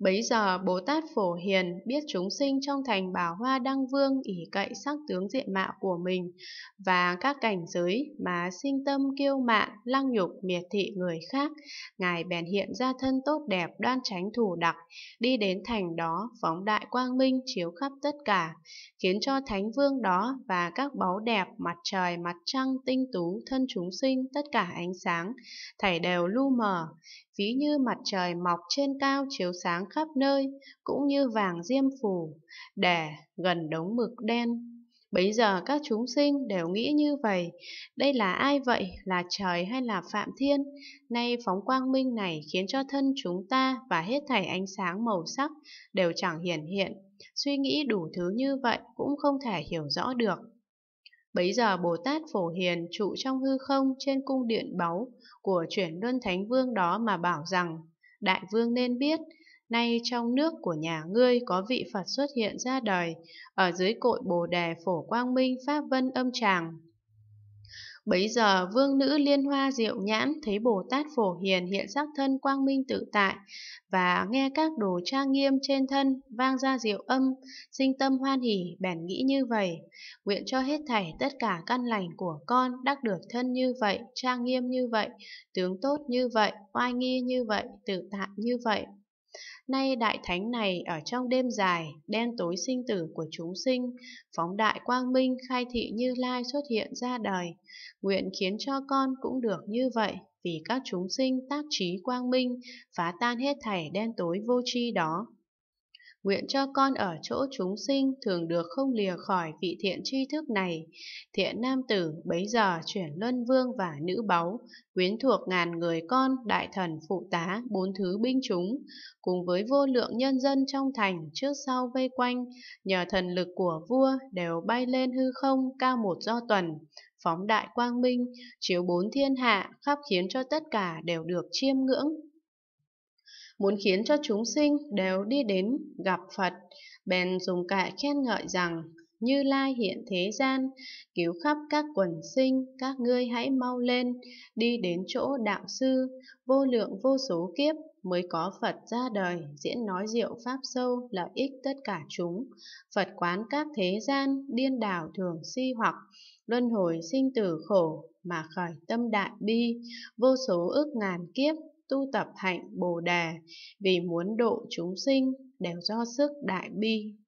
Bấy giờ Bồ Tát Phổ Hiền biết chúng sinh trong thành Bảo Hoa Đăng Vương ỷ cậy sắc tướng diện mạo của mình và các cảnh giới mà sinh tâm kiêu mạn, lăng nhục, miệt thị người khác, Ngài bèn hiện ra thân tốt đẹp đoan chánh thủ đặc, đi đến thành đó phóng đại quang minh chiếu khắp tất cả, khiến cho Thánh Vương đó và các báu đẹp, mặt trời, mặt trăng, tinh tú, thân chúng sinh, tất cả ánh sáng, thảy đều lu mờ. Ví như mặt trời mọc trên cao chiếu sáng khắp nơi, cũng như vàng diêm phủ, để gần đống mực đen. Bấy giờ các chúng sinh đều nghĩ như vậy, đây là ai vậy, là trời hay là Phạm Thiên? Nay phóng quang minh này khiến cho thân chúng ta và hết thảy ánh sáng màu sắc đều chẳng hiển hiện. Suy nghĩ đủ thứ như vậy cũng không thể hiểu rõ được. Bấy giờ Bồ Tát Phổ Hiền trụ trong hư không trên cung điện báu của Chuyển Luân Thánh Vương đó mà bảo rằng: Đại Vương nên biết, nay trong nước của nhà ngươi có vị Phật xuất hiện ra đời, ở dưới cội Bồ Đề phổ quang minh pháp vân âm tràng. Bấy giờ vương nữ Liên Hoa Diệu Nhãn thấy Bồ Tát Phổ Hiền hiện sắc thân quang minh tự tại và nghe các đồ trang nghiêm trên thân vang ra diệu âm, sinh tâm hoan hỉ, bèn nghĩ như vậy: Nguyện cho hết thảy tất cả căn lành của con đắc được thân như vậy, trang nghiêm như vậy, tướng tốt như vậy, oai nghi như vậy, tự tại như vậy. Nay đại thánh này ở trong đêm dài, đen tối sinh tử của chúng sinh, phóng đại quang minh khai thị Như Lai xuất hiện ra đời. Nguyện khiến cho con cũng được như vậy, vì các chúng sinh tác trí quang minh, phá tan hết thảy đen tối vô tri đó. Nguyện cho con ở chỗ chúng sinh thường được không lìa khỏi vị thiện tri thức này. Thiện nam tử, bấy giờ Chuyển Luân Vương và nữ báu, quyến thuộc ngàn người con, đại thần phụ tá, bốn thứ binh chúng, cùng với vô lượng nhân dân trong thành trước sau vây quanh, nhờ thần lực của vua đều bay lên hư không cao một do tuần, phóng đại quang minh, chiếu bốn thiên hạ, khắp khiến cho tất cả đều được chiêm ngưỡng. Muốn khiến cho chúng sinh đều đi đến gặp Phật, bèn dùng kệ khen ngợi rằng: Như Lai hiện thế gian, cứu khắp các quần sinh, các ngươi hãy mau lên, đi đến chỗ đạo sư, vô lượng vô số kiếp mới có Phật ra đời, diễn nói diệu pháp sâu, lợi ích tất cả chúng. Phật quán các thế gian, điên đảo thường si hoặc, luân hồi sinh tử khổ, mà khởi tâm đại bi, vô số ức ngàn kiếp tu tập hạnh Bồ Đề, vì muốn độ chúng sinh đều do sức đại bi